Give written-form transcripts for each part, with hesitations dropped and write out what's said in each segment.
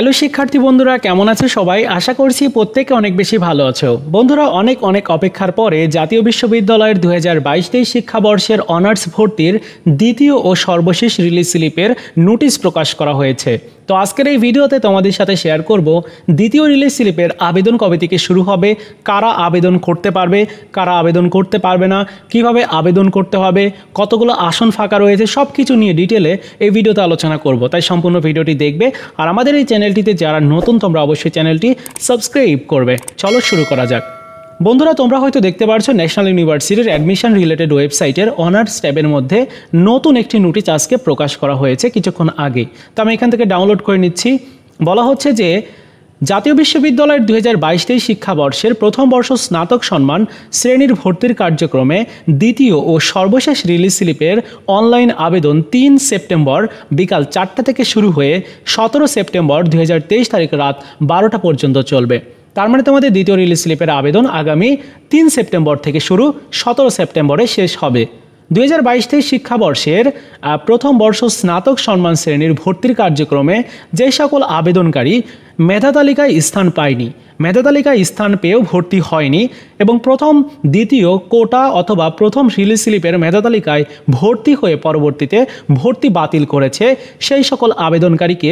Hello শিক্ষার্থী বন্ধুরা, কেমন আছো সবাই? আশা করছি প্রত্যেকে অনেক বেশি ভালো আছো। বন্ধুরা, অনেক অপেক্ষার পরে জাতীয় বিশ্ববিদ্যালয়ের 2022-23 শিক্ষাবর্ষের অনার্স ভর্তির দ্বিতীয় ও সর্বশেষ রিলিজ স্লিপের নোটিশ প্রকাশ করা হয়েছে। তো আজকের এই ভিডিওতে তোমাদের সাথে শেয়ার করব দ্বিতীয় রিলিজ স্লিপের আবেদন কবে থেকে শুরু হবে, কারা আবেদন করতে পারবে, কারা আবেদন করতে পারবে না, কিভাবে আবেদন করতে হবে, কতগুলো আসন ফাঁকা রয়েছে, সব কিছু নিয়ে ডিটেলে এই ভিডিওতে আলোচনা করব। তাই সম্পূর্ণ ভিডিওটি দেখবে, আর আমাদের এই চ্যানেলটিতে যারা নতুন তোমরা অবশ্যই চ্যানেলটি সাবস্ক্রাইব করবে। চলো শুরু করা যাক। বন্ধুরা, তোমরা হয়তো দেখতে পাচ্ছ ন্যাশনাল ইউনিভার্সিটির অ্যাডমিশন রিলেটেড ওয়েবসাইটের অনার্স ট্যাবের মধ্যে নতুন একটি নোটিশ আজকে প্রকাশ করা হয়েছে কিছুক্ষণ আগে। তো আমি এখান থেকে ডাউনলোড করে নিচ্ছি। বলা হচ্ছে যে জাতীয় বিশ্ববিদ্যালয়ের 2022-23 শিক্ষাবর্ষের প্রথম বর্ষ স্নাতক সম্মান শ্রেণীর ভর্তির কার্যক্রমে দ্বিতীয় ও সর্বশেষ রিলিজ স্লিপের অনলাইন আবেদন 3 সেপ্টেম্বর বিকাল 4টা থেকে শুরু হয়ে 17 সেপ্টেম্বর 2023 তারিখ রাত 12টা পর্যন্ত চলবে। তার মানে তোমাদের দ্বিতীয় রিলিজ স্লিপের আবেদন আগামী 3 সেপ্টেম্বর থেকে শুরু, 17 সেপ্টেম্বরে শেষ হবে। 2022-23 শিক্ষাবর্ষের প্রথম বর্ষ স্নাতক সম্মান শ্রেণীর ভর্তির কার্যক্রমে যে সকল আবেদনকারী মেধাতালিকায় স্থান পায়নি, মেধাতালিকায় স্থান পেয়েও ভর্তি হয়নি এবং প্রথম দ্বিতীয় কোটা অথবা প্রথম রিলিজ স্লিপের মেধাতালিকায় ভর্তি হয়ে পরবর্তীতে ভর্তি বাতিল করেছে, সেই সকল আবেদনকারীকে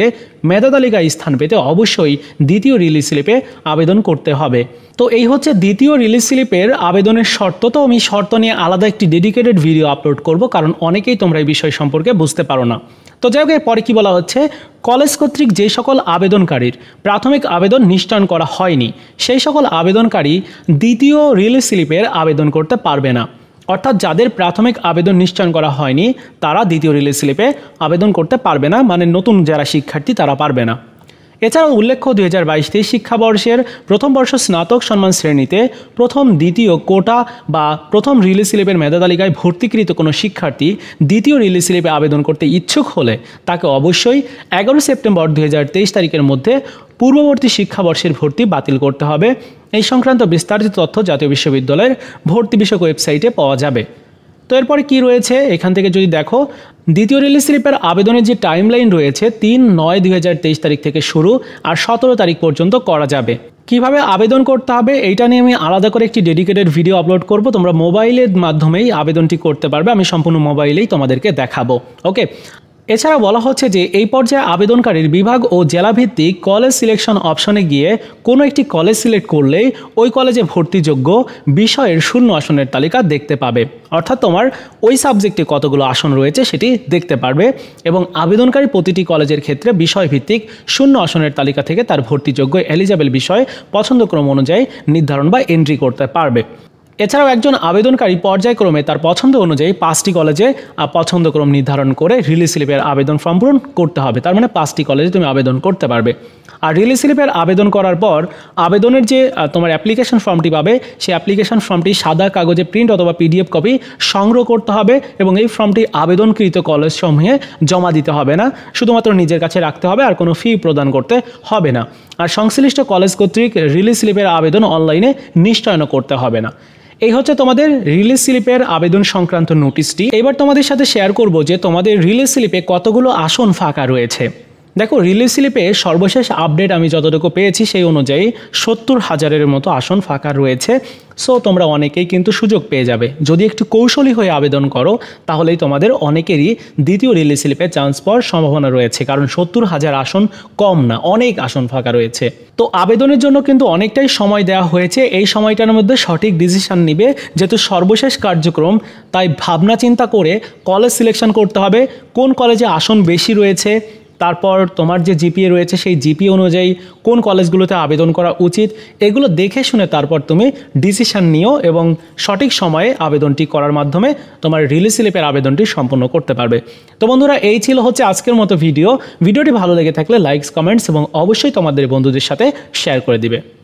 মেধাতালিকায় স্থান পেতে অবশ্যই দ্বিতীয় রিলিজ স্লিপে আবেদন করতে হবে। তো এই হচ্ছে দ্বিতীয় রিলিজ স্লিপের আবেদনের শর্ত। তো আমি শর্ত নিয়ে আলাদা একটি ডেডিকেটেড ভিডিও আপলোড করব, কারণ অনেকেই তোমরা এই বিষয় সম্পর্কে বুঝতে পারো না। তো যাই হোক, এরপরে কী বলা হচ্ছে, কলেজ কর্তৃক যে সকল আবেদনকারীর প্রাথমিক আবেদন নিষ্পত্তি করা হয়নি সেই সকল আবেদনকারী দ্বিতীয় রিলিজ স্লিপের আবেদন করতে পারবে না। অর্থাৎ যাদের প্রাথমিক আবেদন নিষ্পত্তি করা হয়নি তারা দ্বিতীয় রিলিজ স্লিপে আবেদন করতে পারবে না, মানে নতুন যারা শিক্ষার্থী তারা পারবে না। এছাড়াও উল্লেখ্য 2022-23 শিক্ষাবর্ষের প্রথম বর্ষ স্নাতক সম্মান শ্রেণীতে প্রথম দ্বিতীয় কোটা বা প্রথম রিলিজ স্লিপের মেধাতালিকায় ভর্তিকৃত কোনো শিক্ষার্থী দ্বিতীয় রিলিজ স্লিপে আবেদন করতে ইচ্ছুক হলে তাকে অবশ্যই 11 সেপ্টেম্বর 2023 তারিখের মধ্যে পূর্ববর্তী শিক্ষাবর্ষের ভর্তি বাতিল করতে হবে। এই সংক্রান্ত বিস্তারিত তথ্য জাতীয় বিশ্ববিদ্যালয়ের ভর্তি বিষয়ক ওয়েবসাইটে পাওয়া যাবে। তো এরপরে কী রয়েছে, এখান থেকে যদি দেখো দ্বিতীয় রিলিজ স্লিপের আবেদনের যে টাইমলাইন রয়েছে 3-9-2023 তারিখ থেকে শুরু আর 17 তারিখ পর্যন্ত করা যাবে। কিভাবে আবেদন করতে হবে এইটা নিয়ে আমি আলাদা করে একটি ডেডিকেটেড ভিডিও আপলোড করব। তোমরা মোবাইলের মাধ্যমেই আবেদনটি করতে পারবে, আমি সম্পূর্ণ মোবাইলেই তোমাদেরকে দেখাবো। ওকে, এছাড়া বলা হচ্ছে যে এই পর্যায়ে আবেদনকারীর বিভাগ ও জেলাভিত্তিক কলেজ সিলেকশন অপশনে গিয়ে কোনো একটি কলেজ সিলেক্ট করলেই ওই কলেজে ভর্তিযোগ্য বিষয়ের শূন্য আসনের তালিকা দেখতে পাবে। অর্থাৎ তোমার ওই সাবজেক্টে কতগুলো আসন রয়েছে সেটি দেখতে পারবে এবং আবেদনকারী প্রতিটি কলেজের ক্ষেত্রে বিষয়ভিত্তিক শূন্য আসনের তালিকা থেকে তার ভর্তিযোগ্য এলিজেবল বিষয় পছন্দক্রম অনুযায়ী নির্ধারণ বা এন্ট্রি করতে পারবে। এছাড়াও একজন আবেদনকারী পর্যায়ক্রমে তার পছন্দ অনুযায়ী 5টি কলেজে পছন্দক্রম নির্ধারণ করে রিলিজ স্লিপের আবেদন ফর্ম পূরণ করতে হবে। তার মানে 5টি কলেজে তুমি আবেদন করতে পারবে। আর রিলিজ স্লিপের আবেদন করার পর আবেদনের যে তোমার অ্যাপ্লিকেশন ফর্মটি পাবে, সেই অ্যাপ্লিকেশন ফর্মটি সাদা কাগজে প্রিন্ট অথবা পিডিএফ কপি সংগ্রহ করতে হবে এবং এই ফর্মটি আবেদনকৃত কলেজসমূহে জমা দিতে হবে না, শুধুমাত্র নিজের কাছে রাখতে হবে, আর কোনো ফি প্রদান করতে হবে না। আর সংশ্লিষ্ট কলেজ কর্তৃক রিলিজ স্লিপের আবেদন অনলাইনে নিশ্চয়ন করতে হবে না। এই হচ্ছে তোমাদের রিলিজ স্লিপের আবেদন সংক্রান্ত নোটিশটি। এবার তোমাদের সাথে শেয়ার করব যে তোমাদের রিলিজ স্লিপে কতগুলো আসন ফাঁকা রয়েছে। দেখো, রিলিজ স্লিপে সর্বশেষ আপডেট আমি যতটুকু পেয়েছি সেই অনুযায়ী 70,000-এর মতো আসন ফাঁকা রয়েছে। সো তোমরা অনেকেই কিন্তু সুযোগ পেয়ে যাবে। যদি একটু কৌশলী হয়ে আবেদন করো তাহলেই তোমাদের অনেকেরই দ্বিতীয় রিলিজ স্লিপে চান্স পাওয়ার সম্ভাবনা রয়েছে, কারণ 70,000 আসন কম না, অনেক আসন ফাঁকা রয়েছে। তো আবেদনের জন্য কিন্তু অনেকটাই সময় দেওয়া হয়েছে। এই সময়টার মধ্যে সঠিক ডিসিশন নিবে, যেহেতু সর্বশেষ কার্যক্রম তাই ভাবনা চিন্তা করে কলেজ সিলেকশন করতে হবে। কোন কলেজে আসন বেশি রয়েছে, তারপর তোমার যে জিপিএ রয়েছে সেই জিপিএ অনুযায়ী কোন কলেজগুলোতে আবেদন করা উচিত, এগুলো দেখে শুনে তারপর তুমি ডিসিশান নিও এবং সঠিক সময়ে আবেদনটি করার মাধ্যমে তোমার রিলিজ স্লিপের আবেদনটি সম্পূর্ণ করতে পারবে। তো বন্ধুরা, এই ছিল হচ্ছে আজকের মতো ভিডিও। ভিডিওটি ভালো লেগে থাকলে লাইকস, কমেন্টস এবং অবশ্যই তোমাদের বন্ধুদের সাথে শেয়ার করে দিবে।